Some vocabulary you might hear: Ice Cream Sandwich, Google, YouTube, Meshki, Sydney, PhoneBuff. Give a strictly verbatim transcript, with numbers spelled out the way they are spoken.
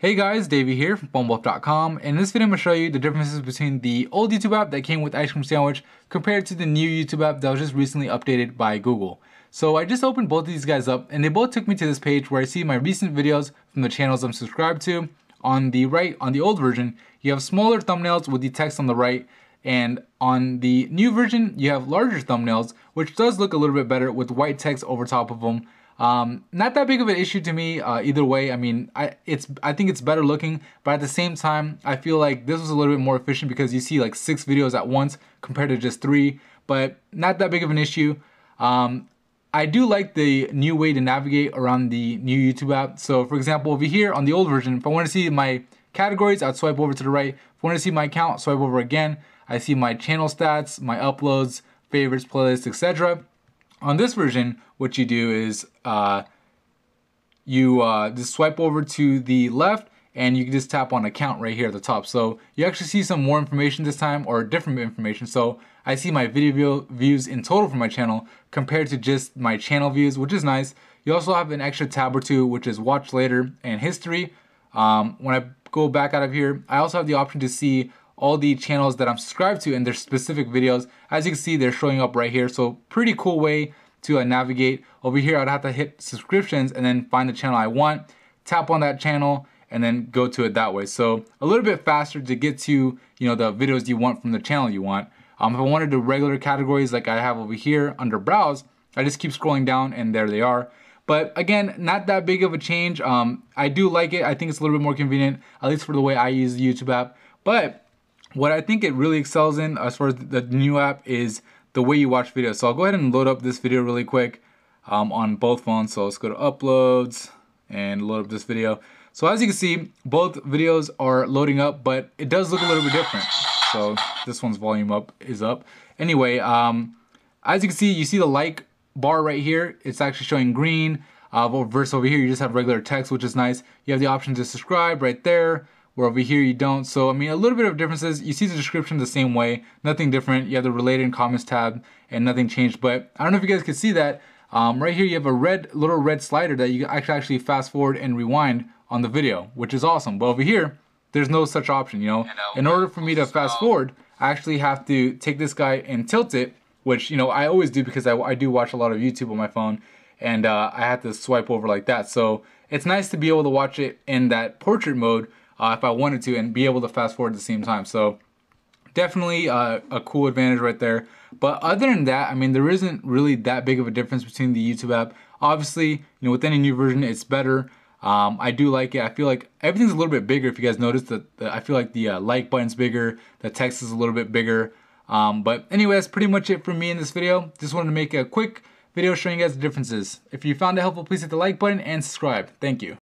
Hey guys, Davey here from phone buff dot com, and in this video I'm going to show you the differences between the old YouTube app that came with Ice Cream Sandwich compared to the new YouTube app that was just recently updated by Google. So I just opened both of these guys up, and they both took me to this page where I see my recent videos from the channels I'm subscribed to. On the right, on the old version, you have smaller thumbnails with the text on the right, and on the new version you have larger thumbnails, which does look a little bit better with white text over top of them. Um, not that big of an issue to me uh, either way. I mean, I it's I think it's better looking, but at the same time, I feel like this was a little bit more efficient because you see like six videos at once compared to just three. But not that big of an issue. Um, I do like the new way to navigate around the new YouTube app. So, for example, over here on the old version, if I want to see my categories, I'd swipe over to the right. If I want to see my account, swipe over again. I see my channel stats, my uploads, favorites, playlists, et cetera. On this version, what you do is uh, you uh, just swipe over to the left and you can just tap on account right here at the top. So you actually see some more information this time, or different information. So I see my video views in total for my channel compared to just my channel views, which is nice. You also have an extra tab or two, which is watch later and history. Um, when I go back out of here, I also have the option to see all the channels that I'm subscribed to and their specific videos. As you can see, they're showing up right here. So pretty cool way to uh, navigate. Over here, I'd have to hit subscriptions and then find the channel I want, tap on that channel, and then go to it that way. So a little bit faster to get to, you know, the videos you want from the channel you want. Um, if I wanted to regular categories like I have over here under browse, I just keep scrolling down and there they are. But again, not that big of a change. Um, I do like it. I think it's a little bit more convenient, at least for the way I use the YouTube app. But what I think it really excels in as far as the new app is the way you watch videos. So I'll go ahead and load up this video really quick um, on both phones. So let's go to uploads and load up this video. So as you can see, both videos are loading up, but it does look a little bit different. So this one's volume up is up. Anyway, um, as you can see, you see the like bar right here. It's actually showing green. Uh, versus over here, you just have regular text, which is nice. You have the option to subscribe right there, where over here you don't. So I mean, a little bit of differences. You see the description the same way, nothing different. You have the related and comments tab and nothing changed. But I don't know if you guys can see that. Um, right here you have a red little red slider that you can actually fast forward and rewind on the video, which is awesome. But over here, there's no such option, you know. In order for me to fast forward, I actually have to take this guy and tilt it, which, you know, I always do because I, I do watch a lot of YouTube on my phone, and uh, I have to swipe over like that. So it's nice to be able to watch it in that portrait mode, Uh, if I wanted to, and be able to fast forward at the same time. So definitely uh, a cool advantage right there. But other than that, I mean, there isn't really that big of a difference between the YouTube app. Obviously, you know, with any new version, it's better. Um, I do like it. I feel like everything's a little bit bigger. If you guys notice that, I feel like the uh, like button's bigger, the text is a little bit bigger. Um, but anyway, that's pretty much it for me in this video. Just wanted to make a quick video showing you guys the differences. If you found it helpful, please hit the like button and subscribe. Thank you.